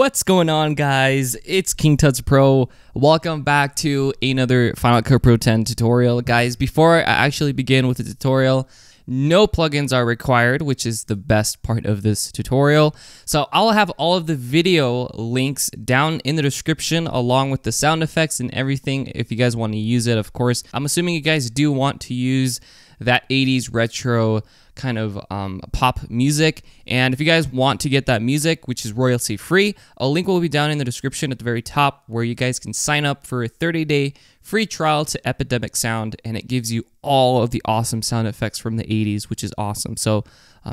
What's going on, guys? It's KingTutsPro. Welcome back to another Final Cut Pro 10 tutorial. Guys, before I actually begin with the tutorial, no plugins are required, which is the best part of this tutorial. So I'll have all of the video links down in the description along with the sound effects and everything if you guys want to use it, of course. I'm assuming you guys do want to use that 80s retro kind of pop music. And if you guys want to get that music, which is royalty free, a link will be down in the description at the very top where you guys can sign up for a 30-day free trial to Epidemic Sound, and it gives you all of the awesome sound effects from the 80s, which is awesome. So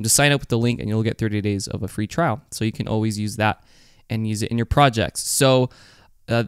just sign up with the link and you'll get 30 days of a free trial. So you can always use that and use it in your projects. So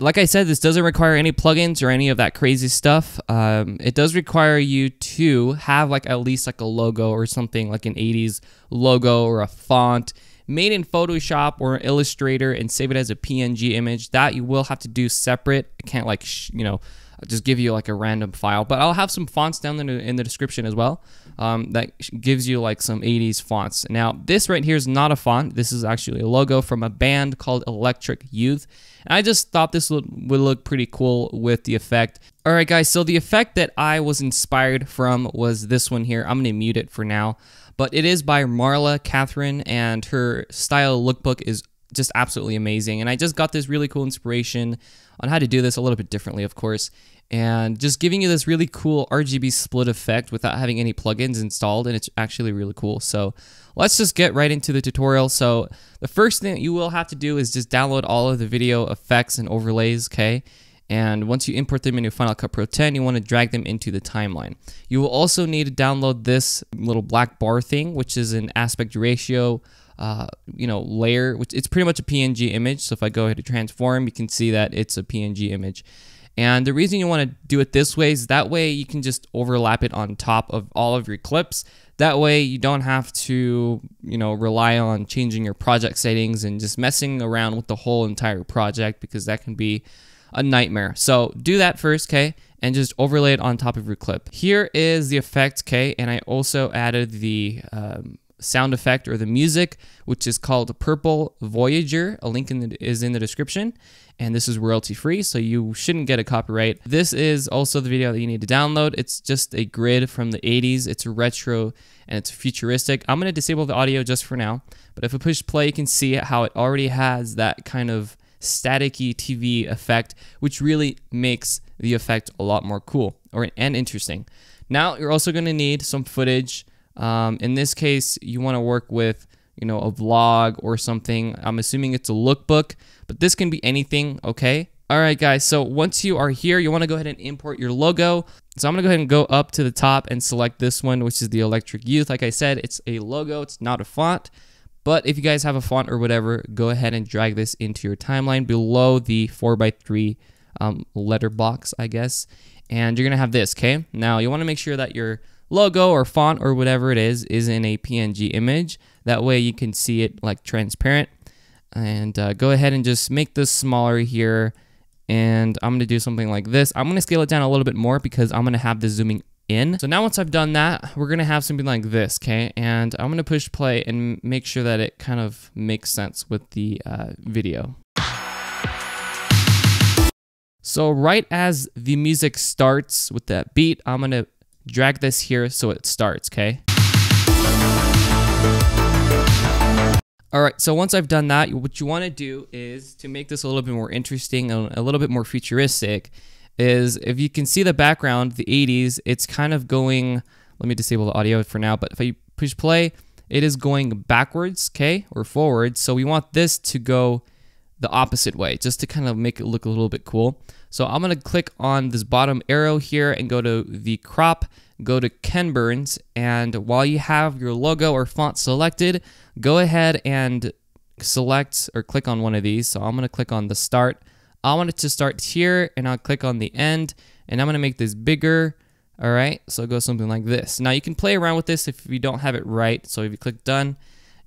like I said, this doesn't require any plugins or any of that crazy stuff. It does require you to have like at least like a logo or something, like an 80s logo or a font made in Photoshop or Illustrator, and save it as a PNG image. That you will have to do separate. I can't like, you know, just give you like a random file, but I'll have some fonts down in the description as well that gives you like some 80s fonts. Now this right here is not a font. This is actually a logo from a band called Electric Youth, and I just thought this would look pretty cool with the effect. Alright guys, so the effect that I was inspired from was this one here. I'm gonna mute it for now, but it is by Marla Catherine, and her style lookbook is just absolutely amazing. And I just got this really cool inspiration on how to do this a little bit differently, of course, and just giving you this really cool RGB split effect without having any plugins installed, and it's actually really cool. So let's just get right into the tutorial. So the first thing that you will have to do is just download all of the video effects and overlays, okay? And once you import them into Final Cut Pro 10, you want to drag them into the timeline. You will also need to download this little black bar thing, which is an aspect ratio layer, which it's pretty much a PNG image. So if I go ahead and transform, you can see that it's a PNG image. And the reason you want to do it this way is that way you can just overlap it on top of all of your clips. That way you don't have to, you know, rely on changing your project settings and just messing around with the whole entire project, because that can be a nightmare. So do that first, okay? And just overlay it on top of your clip. Here is the effect, okay? And I also added the sound effect or the music, which is called Purple Voyager. A link is in the description, and this is royalty free, so you shouldn't get a copyright. This is also the video that you need to download. It's just a grid from the 80s. It's retro and it's futuristic. I'm gonna disable the audio just for now, but if I push play, you can see how it already has that kind of staticky TV effect, which really makes the effect a lot more cool and interesting. Now you're also gonna need some footage. In this case, you want to work with, you know, a vlog or something. I'm assuming it's a lookbook, but this can be anything, okay? All right, guys, so once you are here, you want to go ahead and import your logo. So I'm going to go ahead and go up to the top and select this one, which is the Electric Youth. Like I said, it's a logo, it's not a font. But if you guys have a font or whatever, go ahead and drag this into your timeline below the 4x3 letterbox, I guess. And you're going to have this, okay? Now, you want to make sure that your logo or font or whatever it is in a PNG image. That way you can see it like transparent. And go ahead and just make this smaller here. And I'm gonna do something like this. I'm gonna scale it down a little bit more because I'm gonna have this zooming in. So now once I've done that, we're gonna have something like this, okay? And I'm gonna push play and make sure that it kind of makes sense with the video. So right as the music starts with that beat, I'm gonna drag this here so it starts, okay? Alright, so once I've done that, what you want to do is, to make this a little bit more interesting and a little bit more futuristic, is if you can see the background, the 80s, it's kind of going, let me disable the audio for now, but if I push play, it is going backwards, okay, or forward, so we want this to go the opposite way, just to kind of make it look a little bit cool. So I'm gonna click on this bottom arrow here and go to the crop, go to Ken Burns, and while you have your logo or font selected, go ahead and select or click on one of these. So I'm gonna click on the start. I want it to start here, and I'll click on the end, and I'm gonna make this bigger. All right, so go something like this. Now you can play around with this if you don't have it right. So if you click done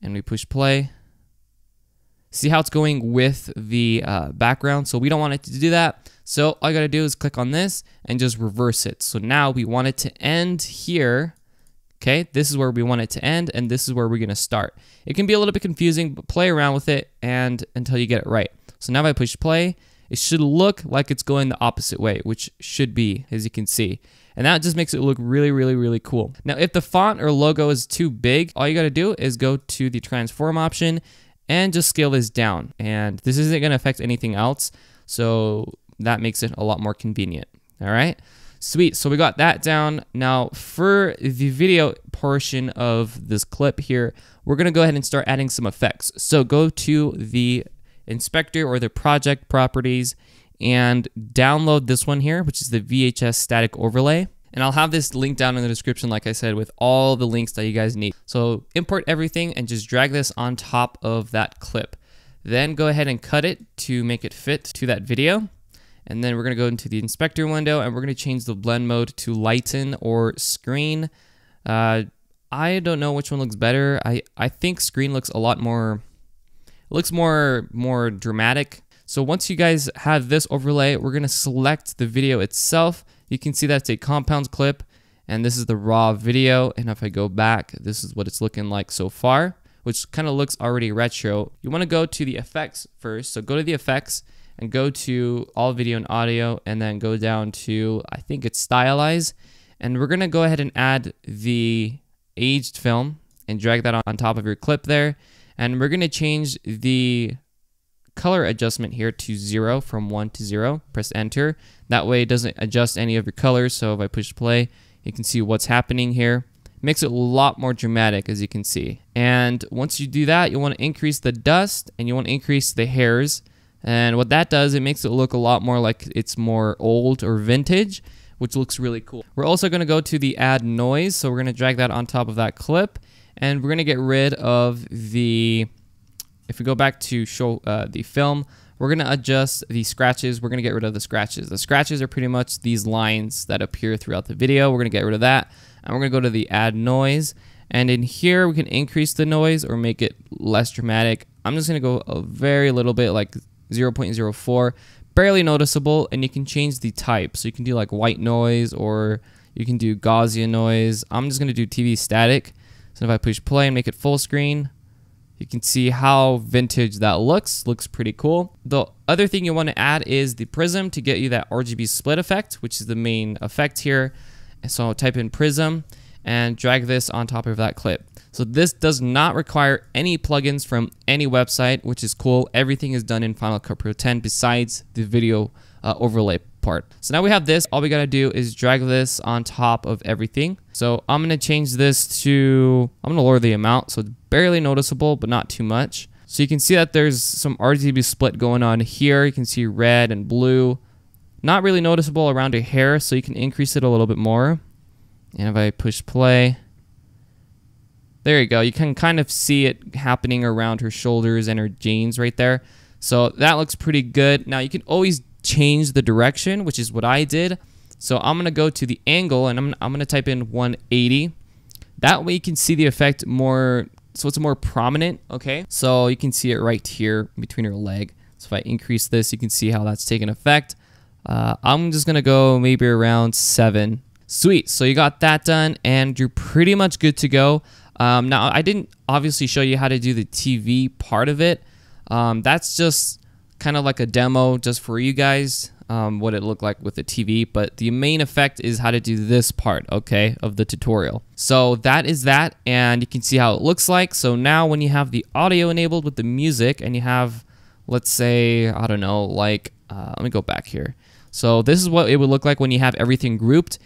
and we push play, see how it's going with the background. So we don't want it to do that. So all I gotta do is click on this and just reverse it. So now we want it to end here, Okay, this is where we want it to end, and this is where we're gonna start. It can be a little bit confusing, but play around with it and until you get it right. So now if I push play, it should look like it's going the opposite way, which should be, as you can see. And that just makes it look really, really, really cool. Now, if the font or logo is too big, all you gotta do is go to the transform option and just scale this down. And this isn't gonna affect anything else, so that makes it a lot more convenient, all right? Sweet, so we got that down. Now for the video portion of this clip here, we're gonna go ahead and start adding some effects. So go to the inspector or the project properties and download this one here, which is the VHS static overlay. And I'll have this link down in the description, like I said, with all the links that you guys need. So import everything and just drag this on top of that clip. Then go ahead and cut it to make it fit to that video. And then we're gonna go into the inspector window and we're gonna change the blend mode to lighten or screen. I don't know which one looks better. I think screen looks a lot more, looks more dramatic. So once you guys have this overlay, we're gonna select the video itself. You can see that's a compound clip and this is the raw video. And if I go back, this is what it's looking like so far, which kind of looks already retro. You wanna go to the effects first. So go to the effects and go to all video and audio, and then go down to, I think it's stylize. And we're gonna go ahead and add the aged film and drag that on top of your clip there. And we're gonna change the color adjustment here to 0 from 1 to 0, press enter. That way it doesn't adjust any of your colors. So if I push play, you can see what's happening here. Makes it a lot more dramatic, as you can see. And once you do that, you wanna increase the dust and you wanna increase the hairs. And what that does, it makes it look a lot more like it's more old or vintage, which looks really cool. We're also gonna go to the add noise. So we're gonna drag that on top of that clip and we're gonna get rid of the, if we go back to show the film, we're gonna adjust the scratches. We're gonna get rid of the scratches. The scratches are pretty much these lines that appear throughout the video. We're gonna get rid of that. And we're gonna go to the add noise. And in here, we can increase the noise or make it less dramatic. I'm just gonna go a very little bit, like 0.04, barely noticeable, and you can change the type. So you can do like white noise or you can do Gaussian noise. I'm just gonna do TV static. So if I push play and make it full screen, you can see how vintage that looks. Looks pretty cool. The other thing you wanna add is the prism to get you that RGB split effect, which is the main effect here. And so I'll type in prism and drag this on top of that clip. So this does not require any plugins from any website, which is cool. Everything is done in Final Cut Pro X besides the video overlay part. So now we have this. All we gotta do is drag this on top of everything. So I'm gonna change this to, I'm gonna lower the amount so it's barely noticeable, but not too much. So you can see that there's some RGB split going on here. You can see red and blue. Not really noticeable around your hair, so you can increase it a little bit more. And if I push play, there you go. You can kind of see it happening around her shoulders and her jeans right there. So that looks pretty good. Now you can always change the direction, which is what I did. So I'm gonna go to the angle and I'm gonna type in 180. That way you can see the effect more, so it's more prominent, okay? So you can see it right here between her leg. So if I increase this, you can see how that's taking effect. I'm just gonna go maybe around 7. Sweet, so you got that done and you're pretty much good to go. Now, I didn't obviously show you how to do the TV part of it. That's just kind of like a demo just for you guys, what it looked like with the TV. But the main effect is how to do this part, okay, of the tutorial. So that is that, and you can see how it looks like. So now when you have the audio enabled with the music and you have, let's say, I don't know, like, let me go back here. So this is what it would look like when you have everything grouped.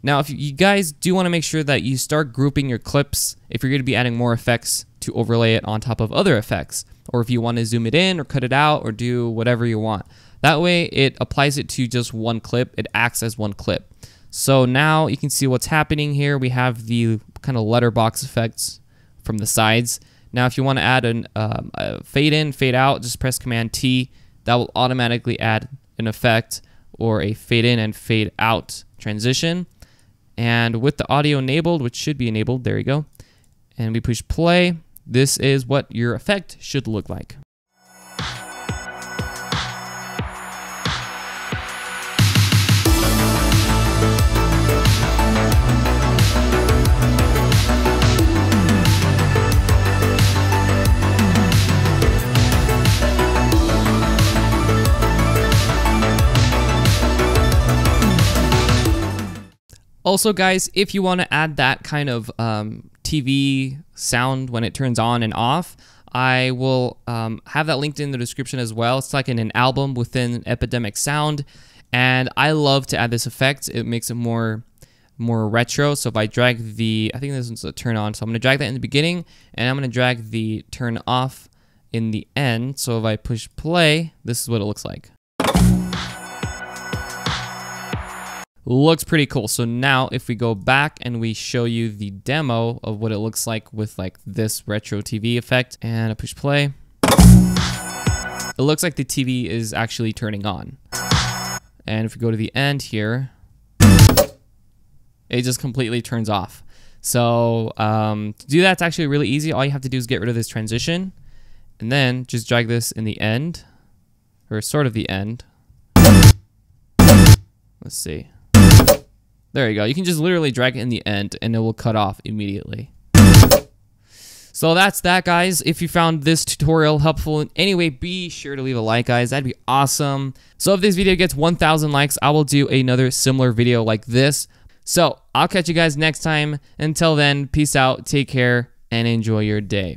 Now, if you guys do want to make sure that you start grouping your clips if you're going to be adding more effects to overlay it on top of other effects, or if you want to zoom it in or cut it out or do whatever you want. That way, it applies it to just one clip. It acts as one clip. So now you can see what's happening here. We have the kind of letterbox effects from the sides. Now, if you want to add a fade in, fade out, just press Command T. That will automatically add an effect or a fade in and fade out transition. And with the audio enabled, which should be enabled, there you go, and we push play, this is what your effect should look like. Also, guys, if you want to add that kind of TV sound when it turns on and off, I will have that linked in the description as well. It's like in an album within Epidemic Sound, and I love to add this effect. It makes it more retro. So if I drag the, I think this one's a turn on, so I'm gonna drag that in the beginning, and I'm gonna drag the turn off in the end. So if I push play, this is what it looks like. Looks pretty cool. So now if we go back and we show you the demo of what it looks like with like this retro TV effect, and I push play, it looks like the TV is actually turning on. And if we go to the end here, it just completely turns off. So to do that, it's actually really easy. All you have to do is get rid of this transition and then just drag this in the end, or sort of the end. Let's see. There you go. You can just literally drag it in the end and it will cut off immediately. So that's that, guys. If you found this tutorial helpful in any way, be sure to leave a like, guys. That'd be awesome. So if this video gets 1,000 likes, I will do another similar video like this. So I'll catch you guys next time. Until then, peace out, take care, and enjoy your day.